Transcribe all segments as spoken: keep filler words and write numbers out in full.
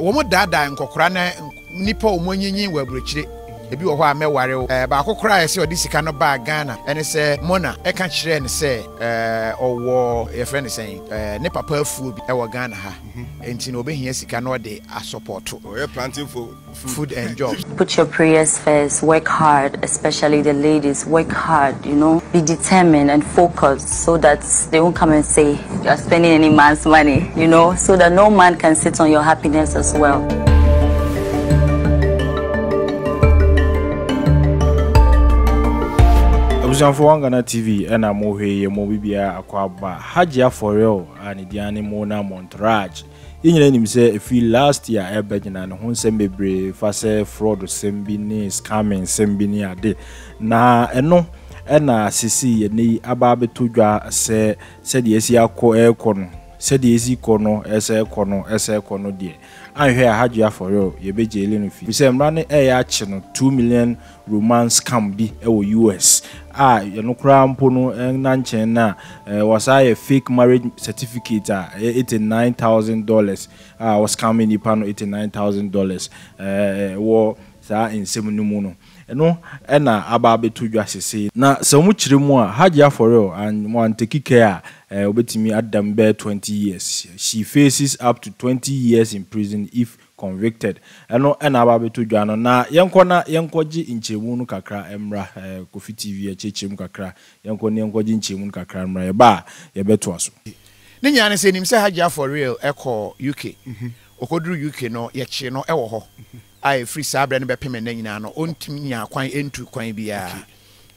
Womo dada nkokora na nipa omonyinyi wabrechire ebi wo ho ameware wo ba kokora ese odi sika no ba Ghana ene se Mona eka kire ne se eh owo ye friend say ne papa afuo bi e wo Ghana ha enti no obehia sika no de support we planting for food and jobs. Put your prayers first, work hard, especially the ladies, work hard, you know, be determined and focused so that they won't come and say you're spending any man's money, you know, so that no man can sit on your happiness as well. Wangana T V and Amohe Mobibia Aquaba Hajia for real and Diane Mona Montrage. In himself, if he last year a bedin and Honsembe Fase fraud sembini scamming sembini a day. Na eno ena sisi ni ababe tuja se said yes ya co air con said easy cono as a cono as a cono dear. I hear Hajia for real, ye be jailing if you say running a channel two million romance scam di U S. Ah, you know, crown pono and nanchena was I a fake marriage certificate at eighty nine thousand dollars. I was coming upon eighty nine thousand dollars. Uh, war in Semunumono. No, and now about to just say now so much more Hajia for real and one take care. Obetimi Adambe twenty years. She faces up to twenty years in prison if convicted. Ano ena babe to jano na yenko na yenkoji nchemu nu kakra emra Kofi T V echechemu kakra yenko ne yenkoji nchemu nu kakra emra ye ba ye beto aso. Ni nyane se nim se Hajia for real eko U K. Okoduru U K no ye chi no ewo ho. Ai free sabre ne be payment na nyina no ontimi nya kwan entu kwan bia.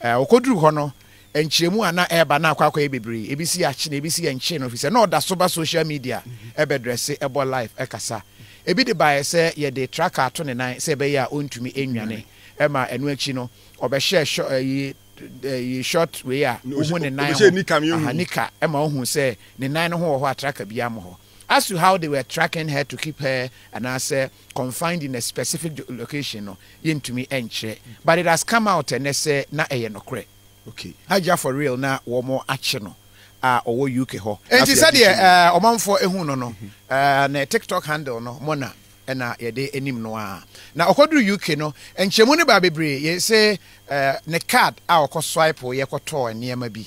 Eh okoduru ho no enchiremu ana eba na akwa akwa ebebere ebisi achi na ebisi enchi no office na oda soba social media ebe dress ebo life ekasa ebi de bae se ye de tracker to ne nan se ebe ya ontumi enwane e ma enu achi no obehye ye short way a ohu ne nan hanika e ma ohu se ne nan no ho ho tracker bia mo ho. As to how they were tracking her to keep her and as uh, confined in a specific location no yentumi enche, but it has come out and say na eye no kre. Okay. Hajia for real na womo ache no a owo U K ho. Enti said eh omanfo ehu no no na TikTok handle no Mona na ye de enim no a. Na okoduru U K no enchemu ne ba bebre ye say ne card a okoswipe ye koto enema bi.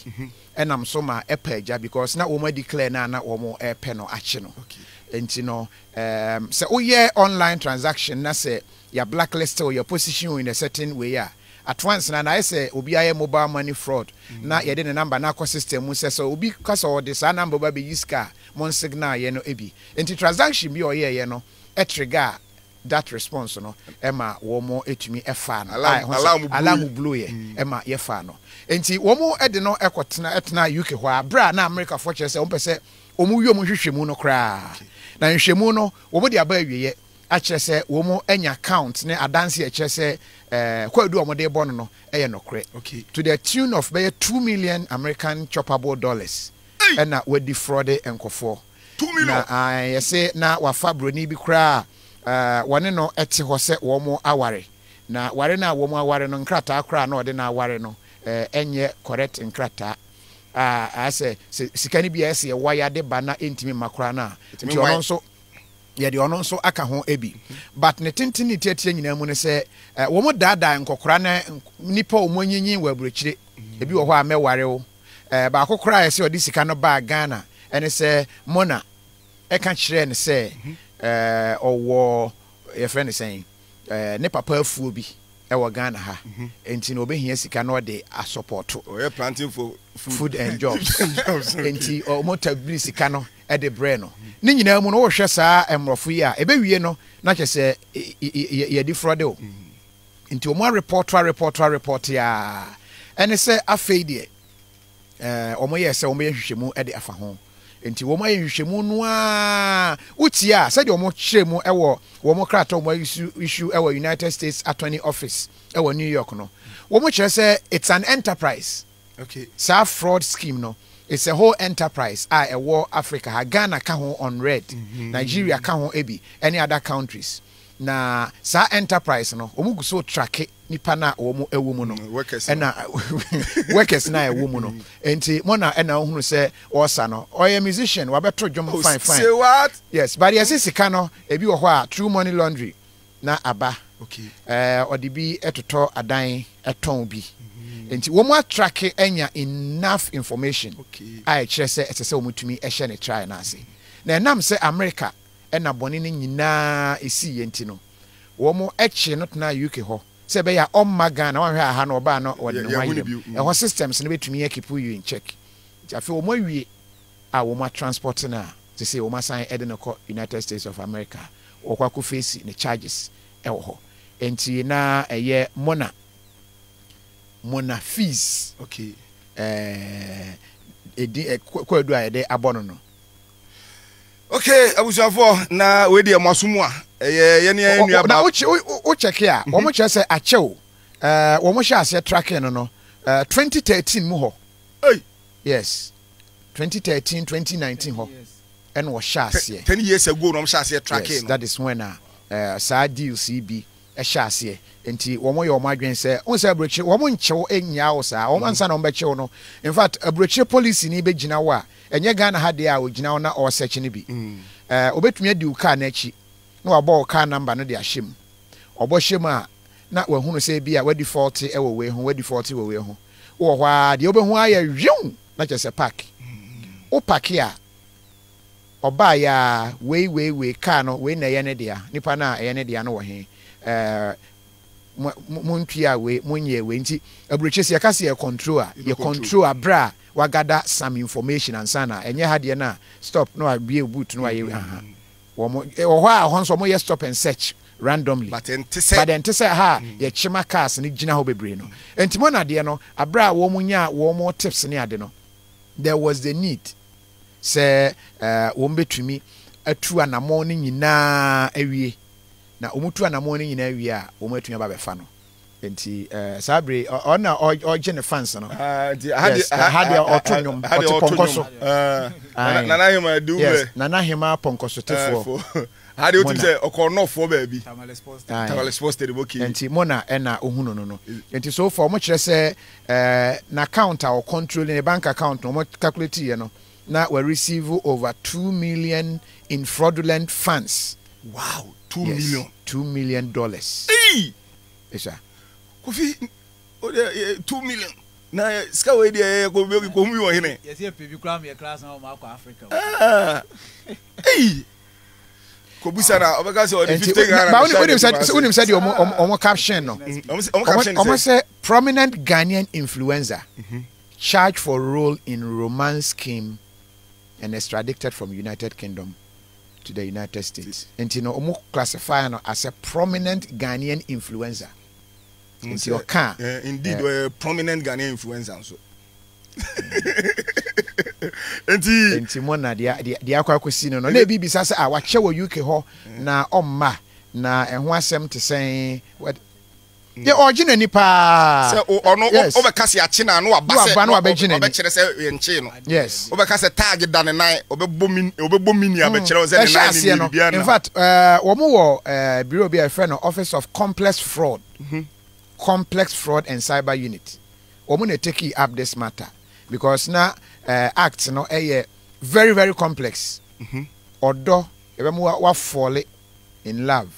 And I'm so my epeja because now woman declare na na woman air pen or action. Okay. And you know, um, so oh yeah, online transaction. Na say your blacklist or your position in a certain way. Yeah. At once na I say obi aye mobile money fraud. Mm -hmm. Na ye den number na ko system say so obi because all this number ba be use car mon signal ye no ebi. Enti transaction bi o ye ye no e trigger that response no Emma womo etumi efa no alarm alarm blow ye Emma ye fa no enti womo ede no ekotena etena U K ho abra na America for chese won pese omu wiom hwehwemu no kra na hwehwemu no womo de aba awiye a chese womo anya account ne adanse a chese eh kwadu omode bono no eye no kra to the tune of by two million American choppable dollars and na we defraude enkofo two million na yese na wafa broni bi kra Uh, wane no eti hose womo aware na ware na womo aware no nkrata akra na ode na aware no eh, enye correct nkrata ah uh, ase sikani bia ese waya de bana entimi makra na ti ono nso ye de ono nso aka ho ebi but ne tentini tietie nyina mu ne se uh, womo dada nkokora na nipa omonyinyi wabrechire ebi wo ho ameware wo eh, ba akokora ese odi sika no ba Ghana ene se Mona eka kire ne se Uh, or your friend is saying, uh, ne papa afuo bi e wo Ghana ha enti no obehia sika no de support we planting for food and jobs enti o motabili sika no e de bre no ni nyina mu no wo hwe saa emrofo yi a ebewie no na che se ye di fraud o enti o mo report report report ya ene se afei de eh o mo ye se o mo ye hwehwemu e de afa ho enti wo ma yehwehwemu no a utia said wo mo kyeremu ewo wo mo krato mo issue ewo United States Attorney Office ewo New York no wo mo kyerɛ sɛ it's an enterprise. Okay, sa fraud scheme no it's a whole enterprise a ewo Africa ha Ghana ka ho on red, Nigeria ka ho ebi any other countries na sa enterprise no omu guso tracke nipa na omu ewo mu no workers na workers na ewo mu no enti mo na na ohunu se osa no oy musician wa beto dwom oh, fine fine say what yes but yes sika no ebi wo ho a true money laundry na aba okay eh odibi etoto adan eton bi enti wo mu atracke enya enough information okay I chese etese wo mutumi ehye ne try na ase na nam se America na boni ni nyina esi yenti no wo mo echi no tena U K ho se be ya omaga na won hwa ha no ba no wodi no hwan e ho systems ne betumi ya keep you in check afi wo mo wie a wo mo transport na se se wo ma san ede no ko United States of America wo kwa ko face ne charges e ho enti na eye Mona Mona Fizz okay eh edi kwa do aye de abono no. Okay, I was for now with your Masumwa. Yeah, yeah, now what check here? One much I say a show. Uh, one much I say tracking or no. Uh, twenty thirteen Muho. Hey, yes, twenty thirteen, twenty nineteen. Ho, and was chassis ten years ago. No chassis tracking. That is when uh, uh, side deal C B a chassis. And tea one more your migraine say, oh, sir, Bridget, one one show in Yausa, one son on Bachono. In fact, a Bridget police in Ibe Ginawa. Enye Ghana ha dia ogyina na o search ne bi eh obetumi adi uka na chi na wabo ka number no dia him obo him a na wahunu se bi a wadi forty e wo we ho wadi forty we we ho wo hwa dia obehu aye hwun na chese park o park ya oba ya we we we ka no we na ye ne dia nipa na ye ne dia no wo he eh montu a we monye we nti aburuchesi ya kase ya control a ya control abra we gather some information and sana enye hade na stop no abie boot no aye aha wo mo ho so mo stop and search randomly but enti say but enti say ha ye chima cars ni gina ho bebre no enti mo na de no abra wo mo nya wo mo tips ni ade no there was the need say uh wo mbetumi atu anamo ni nyina awie na omutu anamo ni nyina awie a wo mo atumi aba be fa no enti eh sabri ona origin fans no ah had your autonomy autonomy eh nana hima do we nana hima ponkoso tefo had you to say okornofo ba bi tamale sports table okay enti Mona na ohunu no no enti so for mo kire say eh na account or control in bank account no mo calculate here no na we receive over two million in fraudulent funds. Wow, two million two million dollars eh esha Kofi, two million. Now, Skyway, there go be go move on here. Yes, you come here class now, Mark Africa. Ah, hey. Kobusa na, obeka se odi fifty Ghana. But when you said, when you said, you omo caption no. Omo caption. Omo say prominent Ghanaian influencer charged for role in romance scheme and extradited from United Kingdom to the United States. And you know, omo classify no as a prominent Ghanaian influencer. Into your car. Uh, indeed, uh, we're a prominent Ghanaian influencer. So, indeed, indeed, Mona, the the the aqua casino. No, maybe besides, I watch your U K ho na omma na and one sem to say what. The original nipa. So, or no, overcast your chin and no abase. No abase no abase. Yes. Overcast a target than a night. Obe booming. Obe booming. In fact, uh, Omo, uh, Bureau be a friend of Office of Complex Fraud. Complex Fraud and Cyber Unit. I'm going to take up this matter because now uh, acts no eh, very very complex. Although we are falling in love,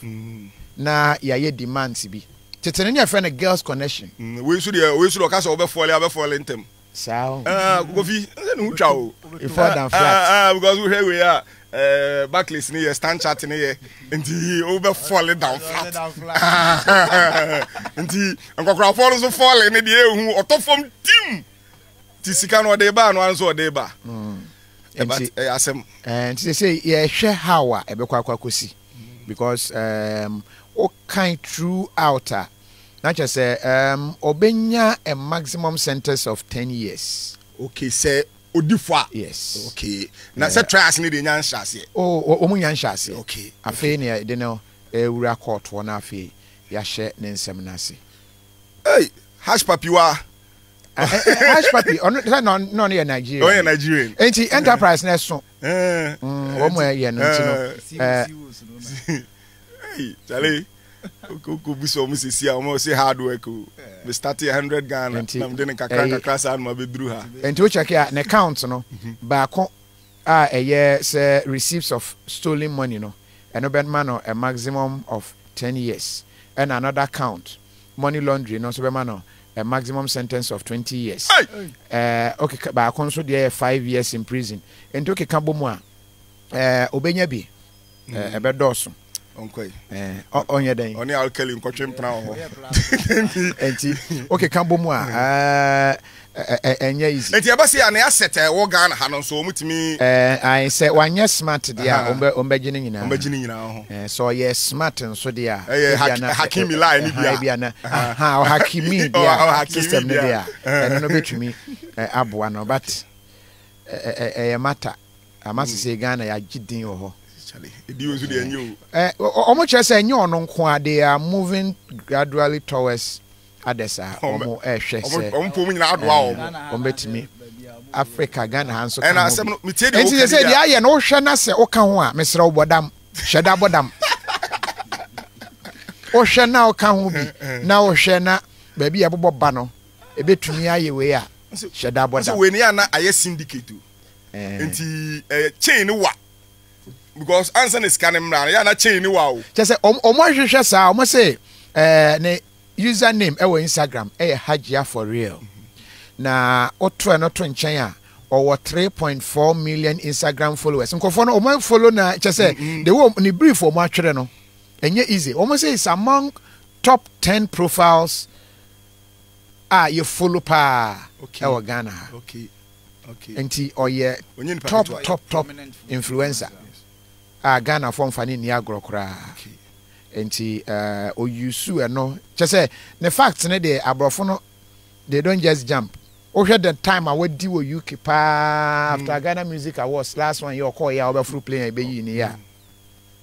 now there demands to be. Today we are finding a girls' connection. We should we should look at over falling over falling them. So ah, coffee, no chow. We fall down flat. Ah, because here we are. Uh, back listening here, stand chatting here, and he over falling down flat. And he and Cocra falls so falling in the air who auto from team. Tisicano deba and one so deba. And they say, yeah, share how I bequacosi because um, all kind true outer. Not just say, um, Obenya a maximum sentence of ten years. Okay, say. Yes. Okay. Now, set tracks need the young chassis. Oh, Omu young chassis. Okay. A failure, you know, a record one of a yashet Nenseminasi. Hey, hash papua. Hash papi, no, no, no, Nigerian. Oh, Nigerian. Ain't enterprise nest? One way, you know. Hey, Charlie. Kuku biso musi si a mo say hard work o. We start one hundred Ghana. Na mde ne kakra kakra sa na be duru ha. Enti o check ya na count no ba ko a eye say receipts of stolen money no. Eno ben man no a maximum of ten years. And another count money laundering no so be man no a maximum sentence of twenty years. Hey. Uh, okay ba ko so dey five years in prison. Enti o ke kan bo mu a eh obenya bi eh ebe doso. Onkoi. Eh, onye den. Oni alkeli nkotwem plan ho. Enti, okay kan bo mu a eh enye easy. Enti abasi ya na asset e wo Ghana ha no so omutimi eh I say wanye smart dia ombe ombe gine nyina. Ombe gine nyina ho. Eh so ye smart nso dia. Eh Hakimi line ni bia na. Ha Hakimi dia system dia. Eno no betumi aboa no but eh eh matter. Amasi say Ghana ya gidin ho. They are moving gradually towards others. Africa, Ghana, and I said, I am no Shanasa Okawa, Mister Obodam, Shadabodam. Oshana Okawa, now Oshana, baby Abobano, a bit to me, I wear Shadabodam. When you are not a syndicate, and chain what? Because answer is scanning now. Yeah, na change ni wow. Just say, omo shesha sa, omo say, eh, ne username, eh, we Instagram, eh, Hajia for real. Na otro and otro in China, or three point four million Instagram followers. Mkofono omo follow na, just say, the one ni brief omo actually no, enye easy. Omo say it's among top ten profiles. Ah, you follow pa, okay, our Ghana, okay, okay, enti oye top top top influencer. Ah, Ghana form fani ni agro kura. Enti uh o yusu and no just say the facts ne de abrofono they don't just jump. Oh had the time I would do U K pa after Ghana Music Awards last one your call ya over fruit playing be in here.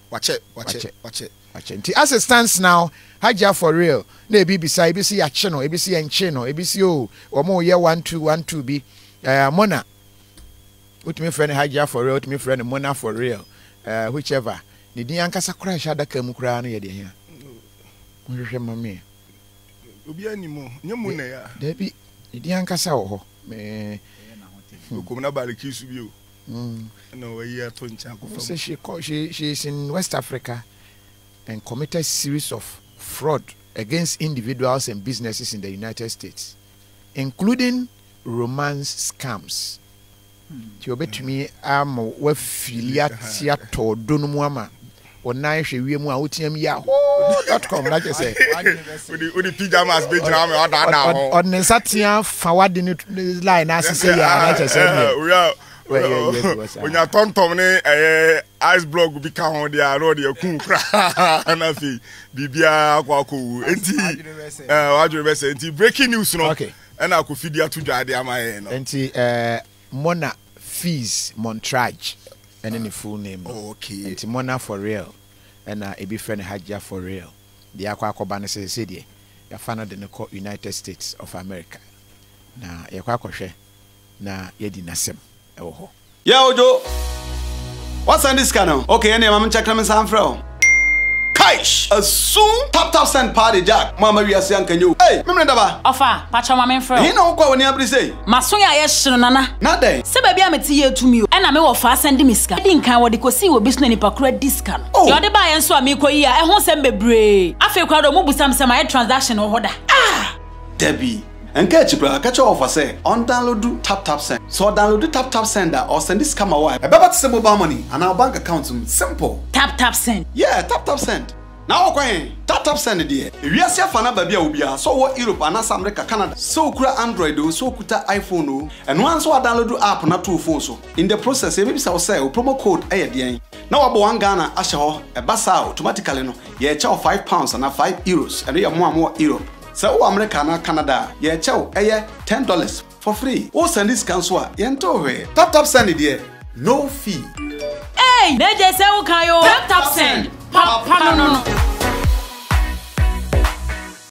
Watch it, watch it, watch it, watch it. As it stands now, Hajia for real. Ne B B say A B C ya channel, A B C and channel, A B C O or more year one two one two B uh Mona. With me friend Hajia for real, with me friend Mona for real. Uh, whichever. Did you answer crash at the Kamukrano? You remember me? Be any more. No moon there. Debbie, did you answer? Oh, may come about accuse you. No, a year to Chanko. She is in West Africa and committed a series of fraud against individuals and businesses in the United States, including romance scams. Ti obet mi am wa filiati ato donomu ama onan hwewie mu a wotiam ya ho dot com na kese odi odi pajamas be jina me oda na ho odne satia fawade ni line na se ya na kese we onya tontom ni eh ice blog bi ka ho dia na odi akun kra na fi bibia akwa akwu enti eh waju be se enti breaking news no and akofidi atu dwade ama ye no enti eh Mona Fizz Montrage and then the full name. Oh, okay. It's Mona for real. And uh, a big friend Hajia for real. The Aqua Cobana says, "City, you found out in the United States of America." Now, you can't share. Now, you didn't say, oh, yo, Joe. What's on this channel? Okay, and I'm checking my son from Kaish. Assume Taptap Send party, Jack. Mama, we are saying, can you? Hey, remember that? Offer, Pacha, my friend. You know what we say? Masunya, yes, Nana. Not there. Say, baby, I'm a tear to me, and I'm a fast and dimiska. I think I would see what business in Pacred discount. Oh, you're the buy and so I'm equal here. I won't send me brave. I feel crowd of move with some semi transaction or order. Ah, Debbie. And catch you, bro. Catch your offer, say. On download Taptap Send. So download the Taptap Sender or send this camera wire. I bet it's mobile money and our bank account. Simple. Taptap Send. Yeah, Taptap Send. Now, okay. Taptap Send, dear. We are here for another baby. So what Europe and South America, Canada. So kura Android, so kuta iPhone, and once we download the app on our two phones. In the process, maybe we will say promo code A D N. Now we want Ghana, Asha, a basa automatically no. Yeah, charge five pounds and five euros, and we are more and more Europe. So, America and Canada, yeah, chow, eh, ten dollars for free. Oh, send this cancel, yento way. Taptap Send it here, no fee. Hey, they just say, okay, Taptap Send. Pop, pop, no, no, no.